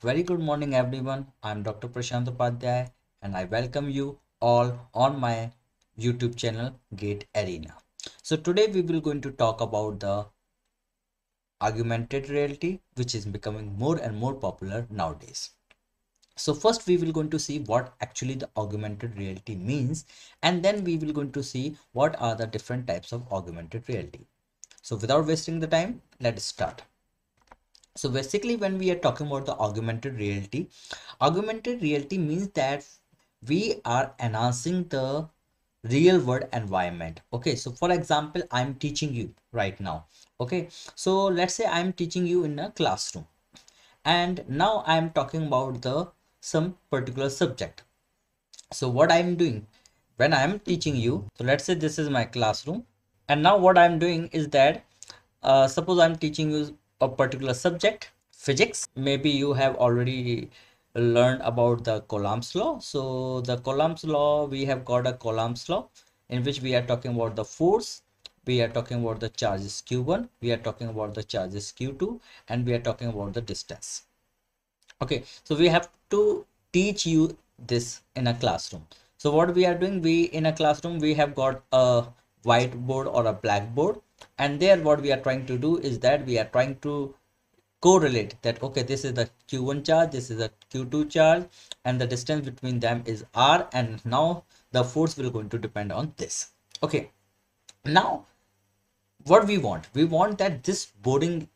Very good morning everyone, I am Dr. Prashanthapadhyay and I welcome you all on my YouTube channel GATE ARENA. So today we will going to talk about the augmented reality, which is becoming more and more popular nowadays. So first we will going to see what actually the augmented reality means, and then we will going to see what are the different types of augmented reality. So without wasting the time, let's start. So basically when we are talking about the augmented reality means that we are enhancing the real world environment. Okay, so for example, I'm teaching you right now. Okay, so let's say I'm teaching you in a classroom, and now I'm talking about some particular subject. So what I'm doing when I'm teaching you, so let's say this is my classroom, and now what I'm doing is that suppose I'm teaching you a particular subject, physics. Maybe you have already learned about the Coulomb's law. So the Coulomb's law, we have got a Coulomb's law in which we are talking about the force, we are talking about the charges q1, we are talking about the charges q2, and we are talking about the distance. Okay, so we have to teach you this in a classroom. So what we are doing, in a classroom we have got a whiteboard or a blackboard, and there what we are trying to do is that we are trying to correlate that, okay, this is the q1 charge, this is the q2 charge, and the distance between them is r, and now the force will going to depend on this. Okay, now what we want that this boring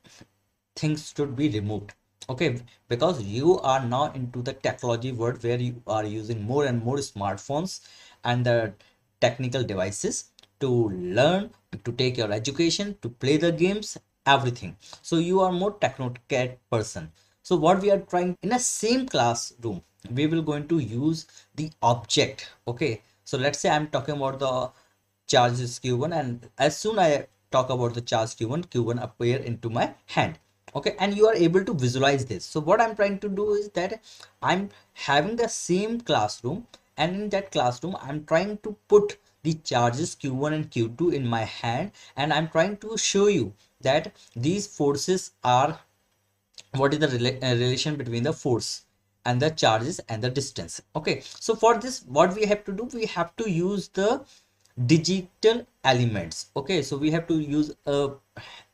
things should be removed. Okay, because you are now into the technology world where you are using more and more smartphones and the technical devices to learn, to take your education, to play the games, everything. So you are more technocrat person. So what we are trying in the same classroom, we will going to use the object. Okay, so let's say I'm talking about the charges q1, and as soon I talk about the charge q1 appear into my hand. Okay, and you are able to visualize this. So what I'm trying to do is that I'm having the same classroom, and in that classroom I'm trying to put the charges q1 and q2 in my hand, and I'm trying to show you that these forces are, what is the relation between the force and the charges and the distance. Okay, so for this what we have to do, we have to use the digital elements. Okay, so we have to use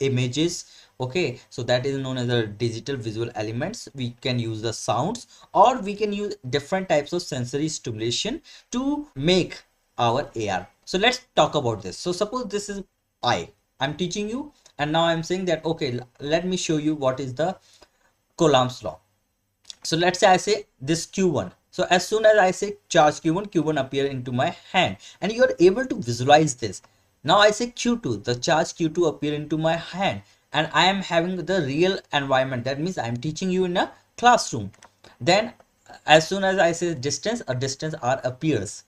images. Okay, so that is known as the digital visual elements. We can use the sounds, or we can use different types of sensory stimulation to make our AR. So let's talk about this. So suppose this is I'm teaching you, and now I'm saying that, okay, let me show you what is the Coulomb's law. So let's say I say this q1. So as soon as I say charge q1, q1 appear into my hand, and you are able to visualize this. Now I say q2, the charge q2 appear into my hand, and I am having the real environment. That means I'm teaching you in a classroom. Then as soon as I say distance, a distance r appears.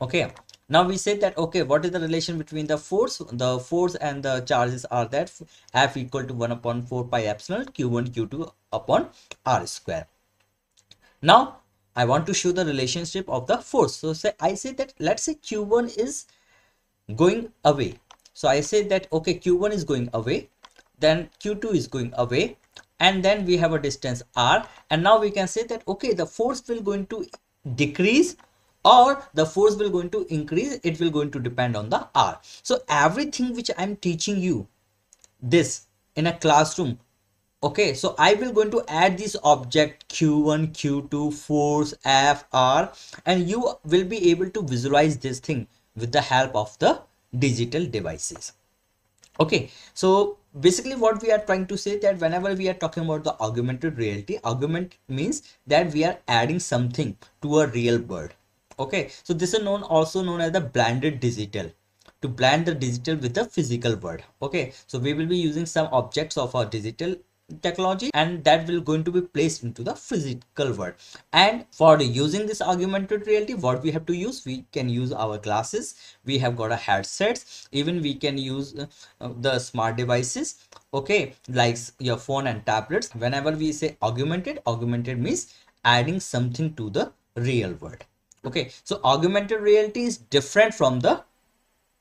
Okay, now we say that, okay, what is the relation between the force? The force and the charges are that F equal to 1 upon 4 pi epsilon q1 q2 upon r square. Now I want to show the relationship of the force. So say I say that, let's say q1 is going away. So I say that, okay, q1 is going away, then q2 is going away, and then we have a distance r, and now we can say that, okay, the force will going to decrease or the force will going to increase, it will going to depend on the r. So everything which I'm teaching you this in a classroom, okay, so I will going to add this object q1, q2, force, f, r, and you will be able to visualize this thing with the help of the digital devices. Okay, so basically what we are trying to say that whenever we are talking about the augmented reality, augment means that we are adding something to a real world. Okay, so this is also known as the blended digital, to blend the digital with the physical world. Okay, so we will be using some objects of our digital technology, and that will going to be placed into the physical world. And for using this augmented reality, what we have to use, we can use our glasses, we have got a headsets, even we can use the smart devices, okay, like your phone and tablets. Whenever we say augmented means adding something to the real world. Okay, so augmented reality is different from the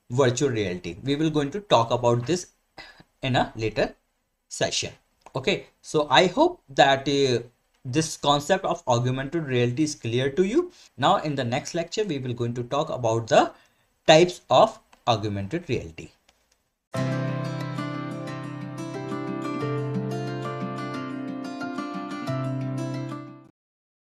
virtual reality. We will going to talk about this in a later session. Okay, so I hope that this concept of augmented reality is clear to you. Now in the next lecture, we will going to talk about the types of augmented reality.